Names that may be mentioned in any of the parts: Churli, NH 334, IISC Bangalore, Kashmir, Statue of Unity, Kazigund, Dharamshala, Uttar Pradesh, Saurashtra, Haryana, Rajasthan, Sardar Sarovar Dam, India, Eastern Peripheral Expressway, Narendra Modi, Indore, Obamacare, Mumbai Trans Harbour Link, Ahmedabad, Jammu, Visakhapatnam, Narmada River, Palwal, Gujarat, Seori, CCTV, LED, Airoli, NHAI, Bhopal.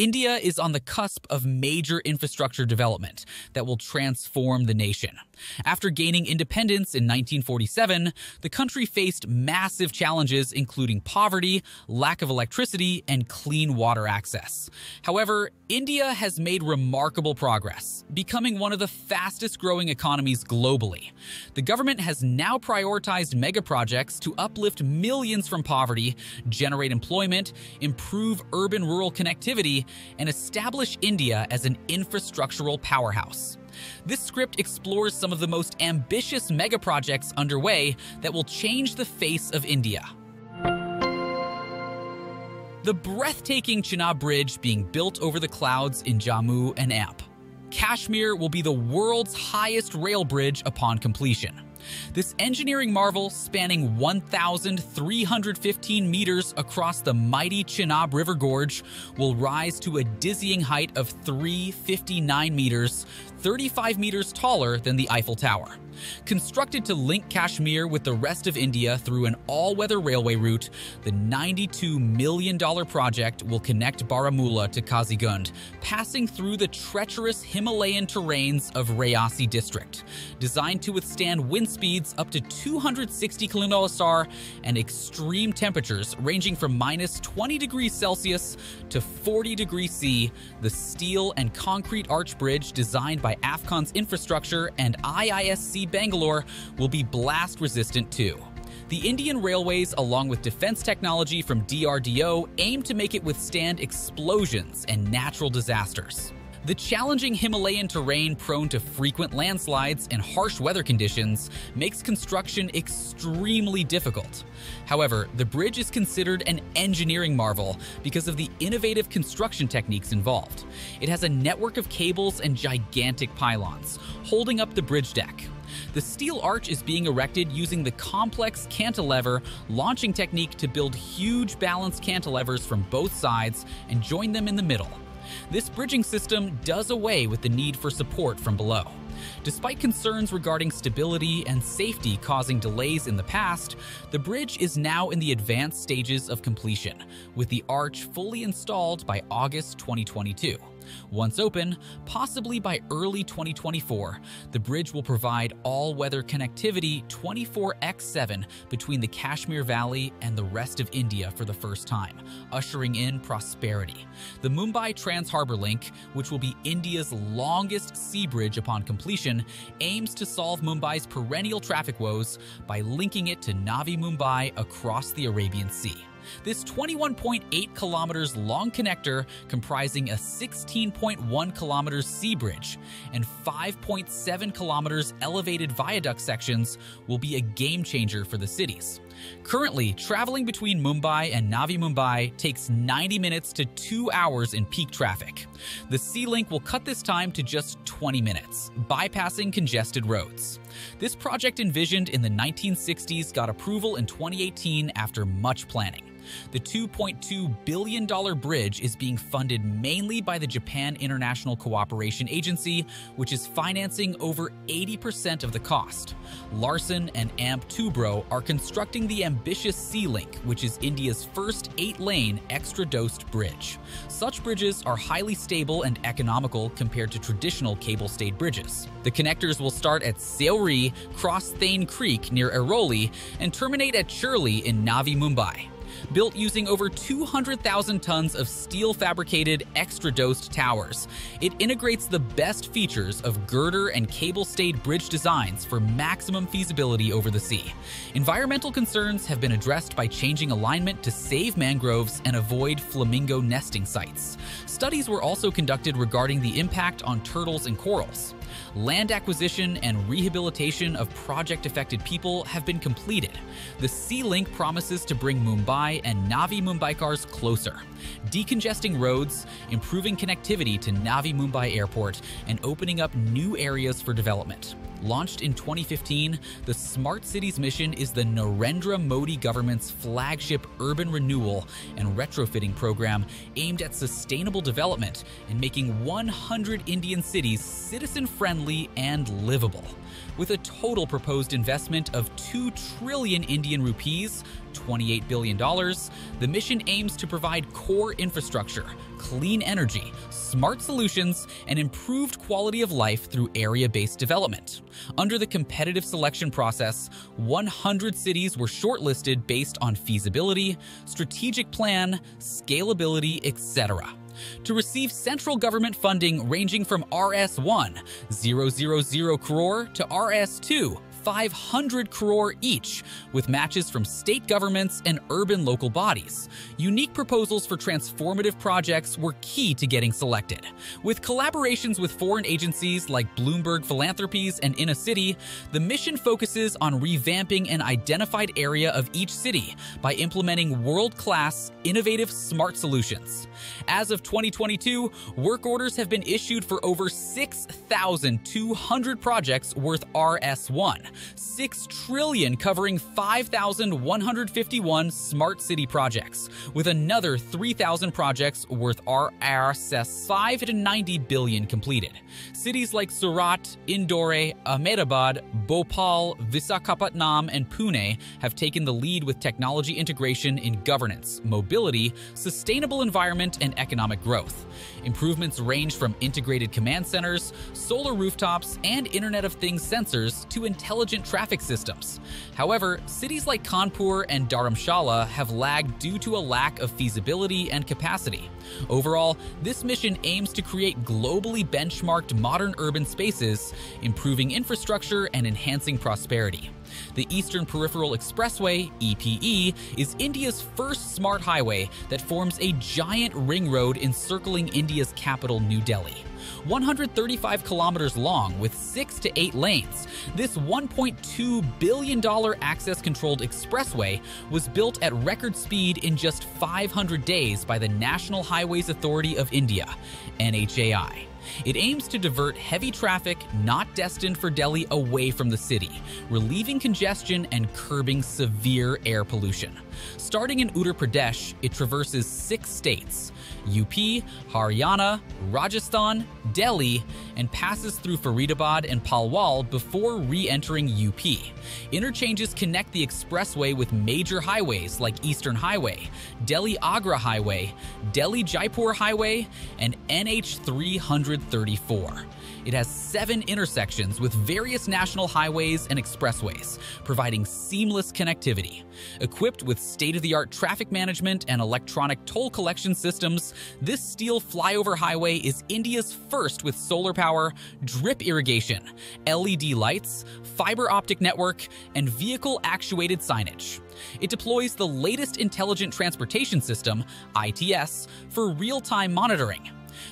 India is on the cusp of major infrastructure development that will transform the nation. After gaining independence in 1947, the country faced massive challenges including poverty, lack of electricity, and clean water access. However, India has made remarkable progress, becoming one of the fastest-growing economies globally. The government has now prioritized megaprojects to uplift millions from poverty, generate employment, improve urban-rural connectivity, and establish India as an infrastructural powerhouse. This script explores some of the most ambitious megaprojects underway that will change the face of India. The breathtaking Chenab Bridge being built over the clouds in Jammu and Amp. Kashmir will be the world's highest rail bridge upon completion. This engineering marvel, spanning 1,315 meters across the mighty Chenab River gorge, will rise to a dizzying height of 359 meters, 35 meters taller than the Eiffel Tower. Constructed to link Kashmir with the rest of India through an all-weather railway route, the $92 million project will connect Baramulla to Kazigund, passing through the treacherous Himalayan terrains of Rayasi district. Designed to withstand wind speeds up to 260 km/h and extreme temperatures ranging from minus 20 degrees Celsius to 40 degrees C, the steel and concrete arch bridge designed by AFCON's Infrastructure and IISC Bangalore will be blast-resistant too. The Indian Railways, along with defense technology from DRDO, aim to make it withstand explosions and natural disasters. The challenging Himalayan terrain, prone to frequent landslides and harsh weather conditions, makes construction extremely difficult. However, the bridge is considered an engineering marvel because of the innovative construction techniques involved. It has a network of cables and gigantic pylons, holding up the bridge deck. The steel arch is being erected using the complex cantilever launching technique to build huge balanced cantilevers from both sides and join them in the middle. This bridging system does away with the need for support from below. Despite concerns regarding stability and safety causing delays in the past, the bridge is now in the advanced stages of completion, with the arch fully installed by August 2022. Once open, possibly by early 2024, the bridge will provide all-weather connectivity 24/7 between the Kashmir Valley and the rest of India for the first time, ushering in prosperity. The Mumbai Trans Harbour Link, which will be India's longest sea bridge upon completion, aims to solve Mumbai's perennial traffic woes by linking it to Navi Mumbai across the Arabian Sea. This 21.8 kilometers long connector, comprising a 16.1 kilometers sea bridge and 5.7 kilometers elevated viaduct sections, will be a game changer for the cities. Currently, traveling between Mumbai and Navi Mumbai takes 90 minutes to 2 hours in peak traffic. The Sea Link will cut this time to just 20 minutes, bypassing congested roads. This project, envisioned in the 1960s, got approval in 2018 after much planning. The $2.2 billion bridge is being funded mainly by the Japan International Cooperation Agency, which is financing over 80% of the cost. Larsen and Tubro are constructing the ambitious Sea Link, which is India's first 8-lane extra-dosed bridge. Such bridges are highly stable and economical compared to traditional cable-stayed bridges. The connectors will start at Seori, cross Thane Creek near Airoli, and terminate at Churli in Navi Mumbai. Built using over 200,000 tons of steel-fabricated, extra-dosed towers, it integrates the best features of girder and cable-stayed bridge designs for maximum feasibility over the sea. Environmental concerns have been addressed by changing alignment to save mangroves and avoid flamingo nesting sites. Studies were also conducted regarding the impact on turtles and corals. Land acquisition and rehabilitation of project-affected people have been completed. The Sea Link promises to bring Mumbai and Navi Mumbaikars closer, decongesting roads, improving connectivity to Navi Mumbai Airport, and opening up new areas for development. Launched in 2015, the Smart Cities mission is the Narendra Modi government's flagship urban renewal and retrofitting program aimed at sustainable development and making 100 Indian cities citizen-friendly friendly and livable, with a total proposed investment of 2 trillion Indian rupees, $28 billion, the mission aims to provide core infrastructure, clean energy, smart solutions, and improved quality of life through area-based development. Under the competitive selection process, 100 cities were shortlisted based on feasibility, strategic plan, scalability, etc. To receive central government funding ranging from RS1, 000 crore, to RS2, 500 crore each, with matches from state governments and urban local bodies. Unique proposals for transformative projects were key to getting selected. With collaborations with foreign agencies like Bloomberg Philanthropies and In a City, the mission focuses on revamping an identified area of each city by implementing world-class, innovative, smart solutions. As of 2022, work orders have been issued for over 6,200 projects worth RS1. 6 trillion covering 5,151 smart city projects, with another 3,000 projects worth RRS5 to 90 billion completed. Cities like Surat, Indore, Ahmedabad, Bhopal, Visakhapatnam, and Pune have taken the lead with technology integration in governance, mobility, sustainable environment, and economic growth. Improvements range from integrated command centers, solar rooftops, and Internet of Things sensors to intelligent traffic systems. However, cities like Kanpur and Dharamshala have lagged due to a lack of feasibility and capacity. Overall, this mission aims to create globally benchmarked modern urban spaces, improving infrastructure and enhancing prosperity. The Eastern Peripheral Expressway, EPE, is India's first smart highway that forms a giant ring road encircling India's capital, New Delhi. 135 kilometers long with 6 to 8 lanes, this $1.2 billion access-controlled expressway was built at record speed in just 500 days by the National Highways Authority of India, NHAI. It aims to divert heavy traffic not destined for Delhi away from the city, relieving congestion and curbing severe air pollution. Starting in Uttar Pradesh, it traverses 6 states: UP, Haryana, Rajasthan, Delhi, and passes through Faridabad and Palwal before re-entering UP. Interchanges connect the expressway with major highways like Eastern Highway, Delhi-Agra Highway, Delhi-Jaipur Highway, and NH 334. It has 7 intersections with various national highways and expressways, providing seamless connectivity. Equipped with state-of-the-art traffic management and electronic toll collection systems, this steel flyover highway is India's first with solar power, drip irrigation, LED lights, fiber optic network, and vehicle-actuated signage. It deploys the latest Intelligent Transportation System, ITS, for real-time monitoring.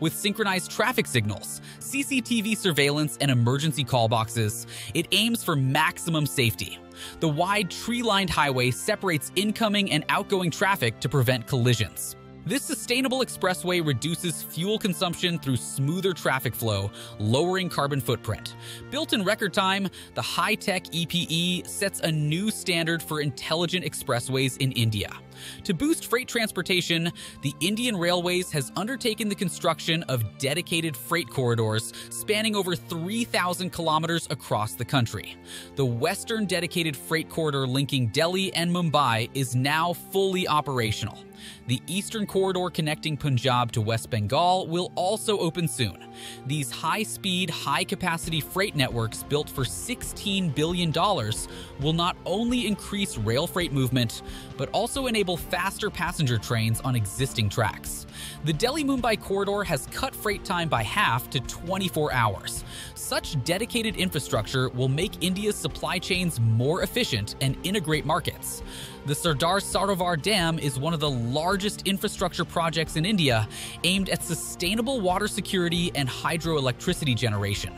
With synchronized traffic signals, CCTV surveillance, and emergency call boxes, it aims for maximum safety. The wide tree-lined highway separates incoming and outgoing traffic to prevent collisions. This sustainable expressway reduces fuel consumption through smoother traffic flow, lowering carbon footprint. Built in record time, the high-tech EPE sets a new standard for intelligent expressways in India. To boost freight transportation, the Indian Railways has undertaken the construction of dedicated freight corridors spanning over 3,000 kilometers across the country. The Western Dedicated Freight Corridor linking Delhi and Mumbai is now fully operational. The Eastern Corridor connecting Punjab to West Bengal will also open soon. These high-speed, high-capacity freight networks built for $16 billion will not only increase rail freight movement, but also enable faster passenger trains on existing tracks. The Delhi-Mumbai corridor has cut freight time by half to 24 hours. Such dedicated infrastructure will make India's supply chains more efficient and integrate markets. The Sardar Sarovar Dam is one of the largest infrastructure projects in India, aimed at sustainable water security and hydroelectricity generation.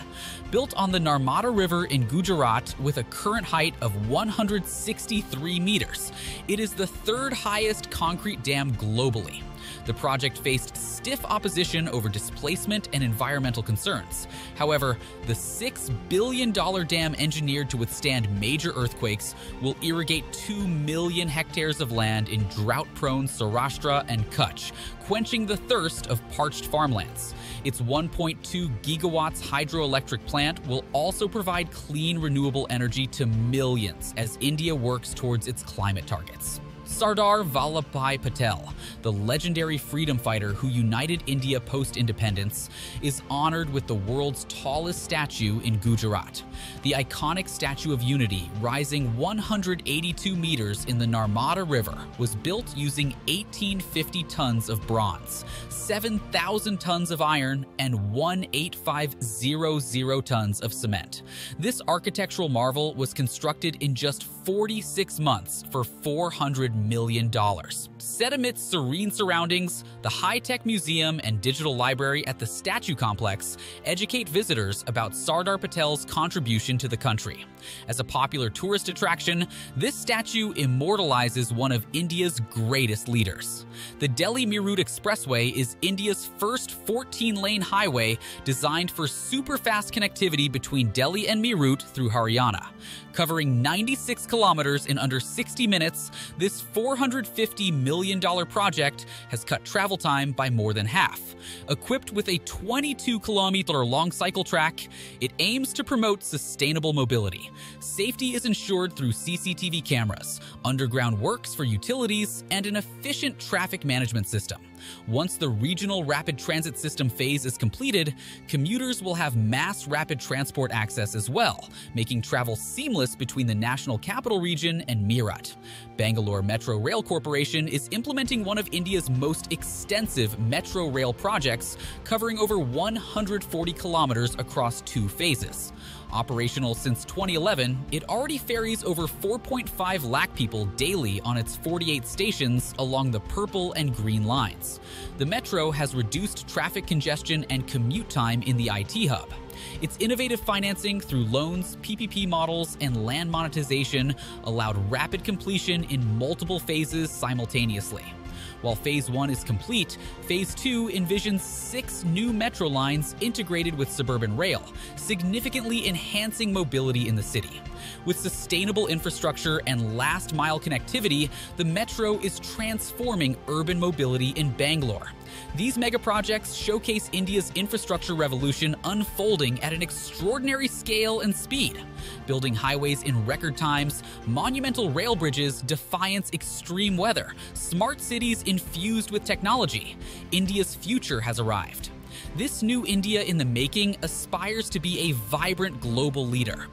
Built on the Narmada River in Gujarat with a current height of 163 meters, it is the third highest concrete dam globally. The project faced stiff opposition over displacement and environmental concerns. However, the $6 billion dam engineered to withstand major earthquakes will irrigate 2 million hectares of land in drought-prone Saurashtra and Kutch, quenching the thirst of parched farmlands. Its 1.2 gigawatts hydroelectric plant will also provide clean renewable energy to millions as India works towards its climate targets. Sardar Vallabhbhai Patel, the legendary freedom fighter who united India post-independence, is honored with the world's tallest statue in Gujarat. The iconic Statue of Unity, rising 182 meters in the Narmada River, was built using 1850 tons of bronze, 7,000 tons of iron, and 185,000 tons of cement. This architectural marvel was constructed in just 46 months for $400 million. Set amidst serene surroundings, the high-tech museum and digital library at the statue complex educate visitors about Sardar Patel's contribution to the country. As a popular tourist attraction, this statue immortalizes one of India's greatest leaders. The Delhi Meerut Expressway is India's first 14-lane highway designed for super-fast connectivity between Delhi and Meerut through Haryana. Covering 96 kilometers in under 60 minutes, this $450 million project has cut travel time by more than half. Equipped with a 22-kilometer-long cycle track, it aims to promote sustainable mobility. Safety is ensured through CCTV cameras, underground works for utilities, and an efficient traffic management system. Once the regional rapid transit system phase is completed, commuters will have mass rapid transport access as well, making travel seamless between the national capital region and Meerut. Bangalore Metro Rail Corporation is implementing one of India's most extensive metro rail projects, covering over 140 kilometers across two phases. Operational since 2011, it already ferries over 4.5 lakh people daily on its 48 stations along the purple and green lines. The metro has reduced traffic congestion and commute time in the IT hub. Its innovative financing through loans, PPP models, and land monetization allowed rapid completion in multiple phases simultaneously. While Phase 1 is complete, Phase 2 envisions 6 new metro lines integrated with suburban rail, significantly enhancing mobility in the city. With sustainable infrastructure and last-mile connectivity, the metro is transforming urban mobility in Bangalore. These megaprojects showcase India's infrastructure revolution unfolding at an extraordinary scale and speed. Building highways in record times, monumental rail bridges defiance extreme weather, smart cities infused with technology. India's future has arrived. This new India in the making aspires to be a vibrant global leader.